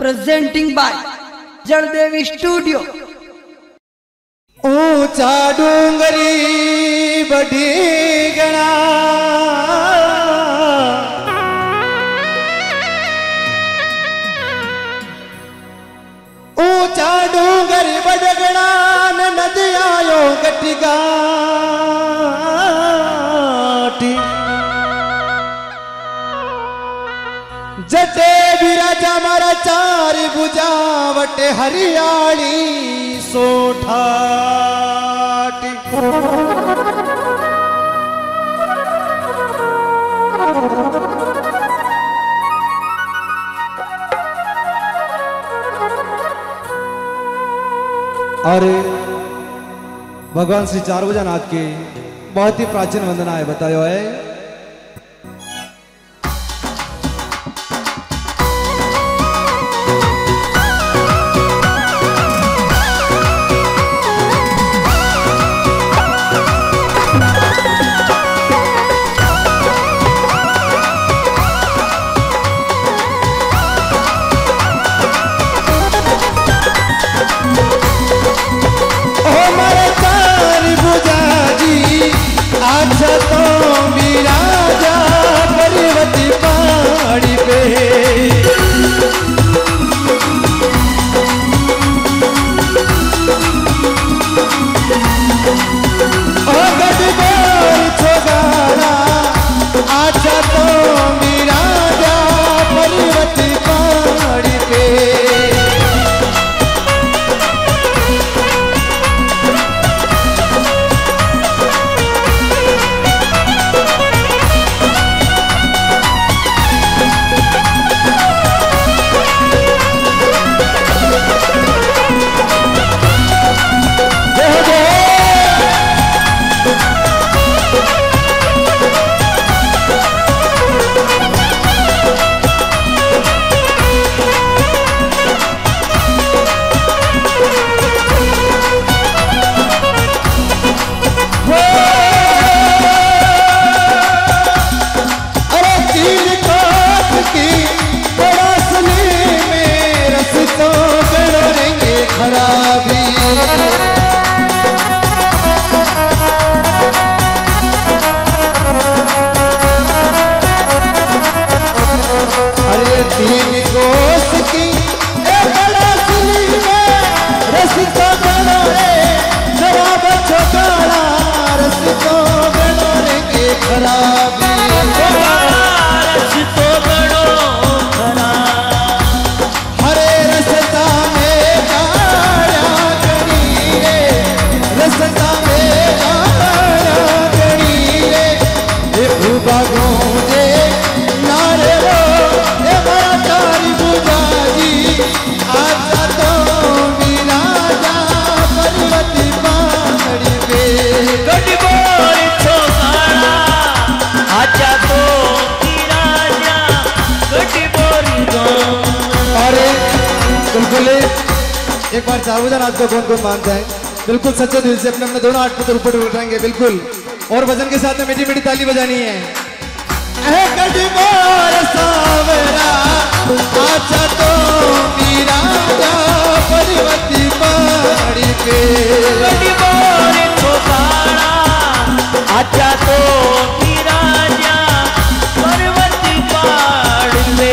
Presenting by Jaldevi studio. ऊंचा डूंगरी बड़ी गणा ऊंचा डूंगर बड़गणा नदी आयो गटिगाटी जटे बिराजा मारा चार बुझावट हरियाली सोठाटी और भगवान श्री चारभुजनाथ की बहुत ही प्राचीन वंदना है बतायो है। एक बार चारभुजनाथ को कौन कौन मानता है? बिल्कुल सच्चे दिल से अपने अपने दोनों हाथ पर ऊपर उठाएंगे बिल्कुल, और वजन के साथ में मीठी मीठी ताली बजानी है। आजा तो मेरा जा पर्वती पहाड़ी पे आजा तो मेरा जा पर्वती पहाड़ी पे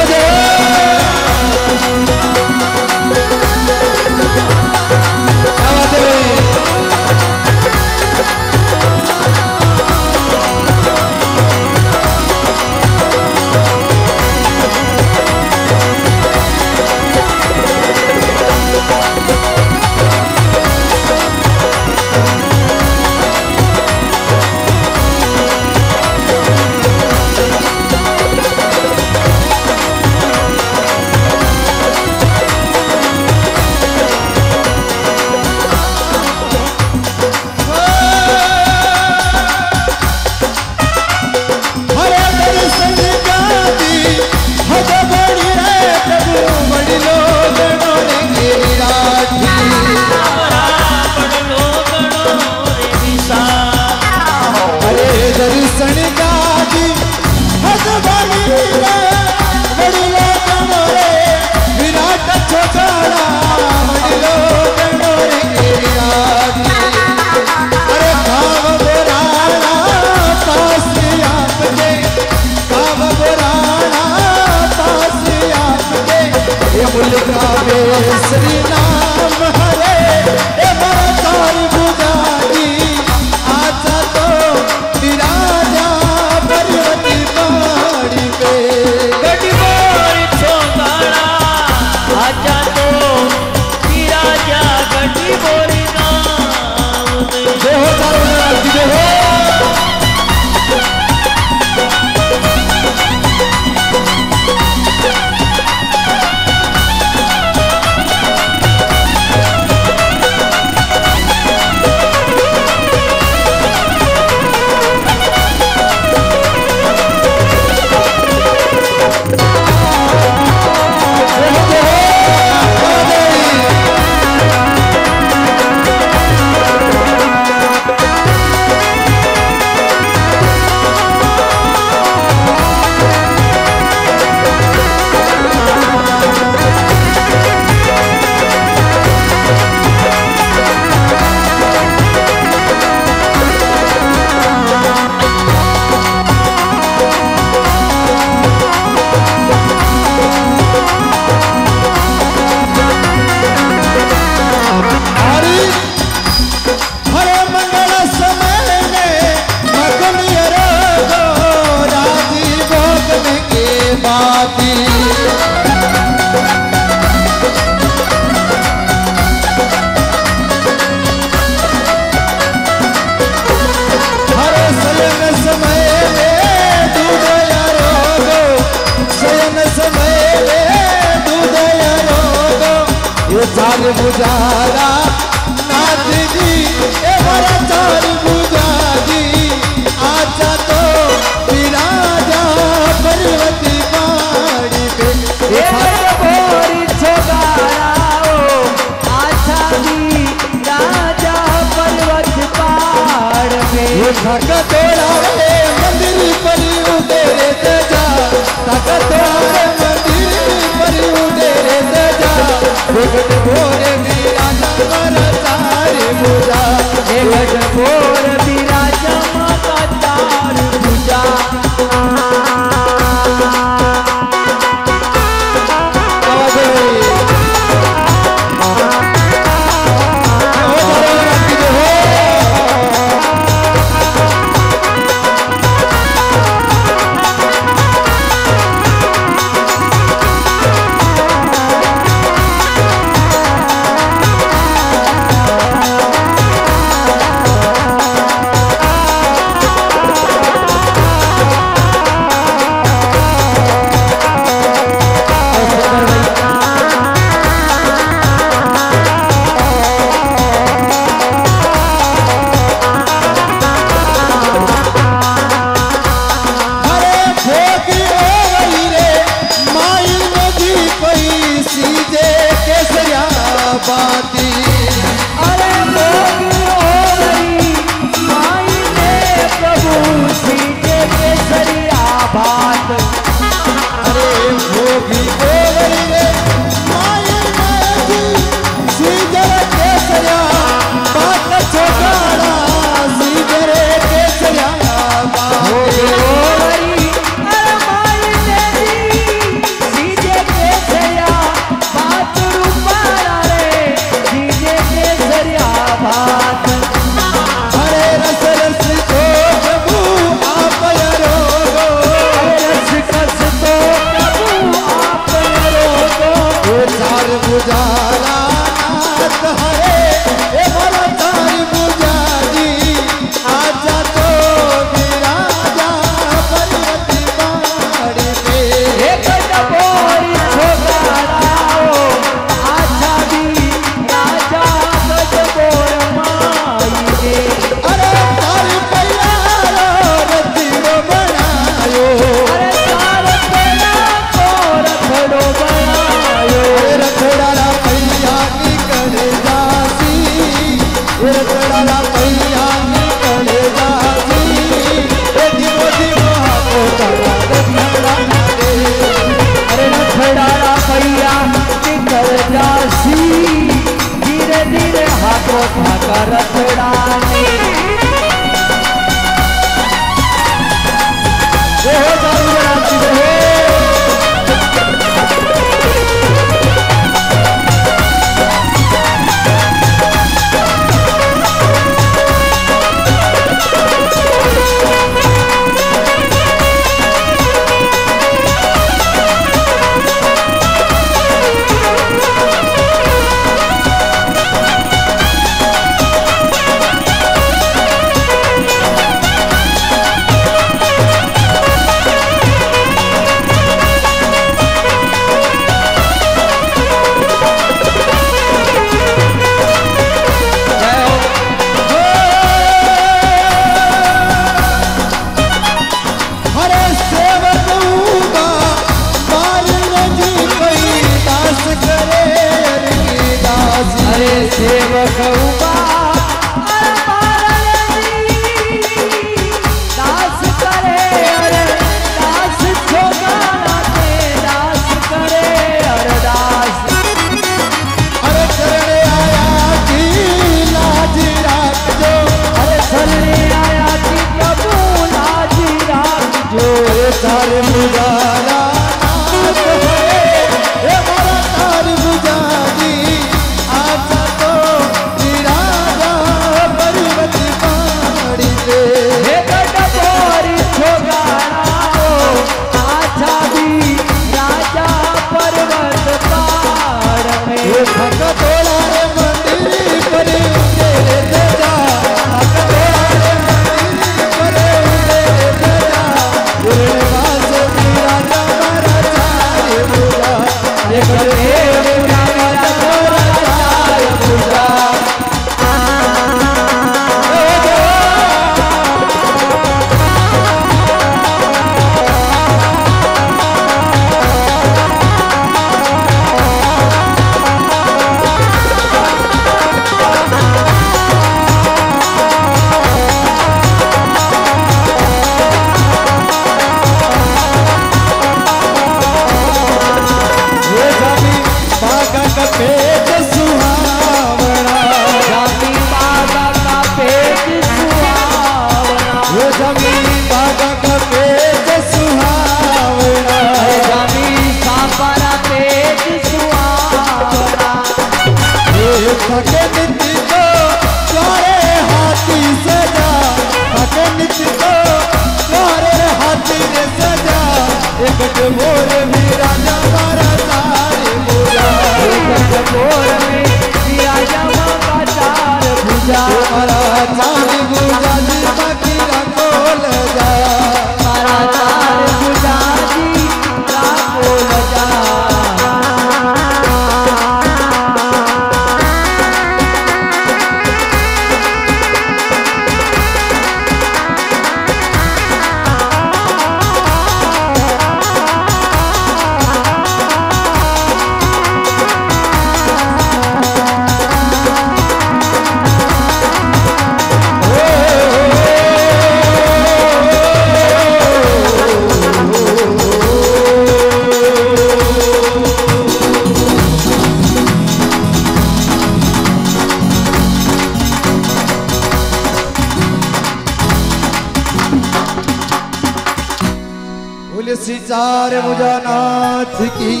सितारे मुझा नाथ की।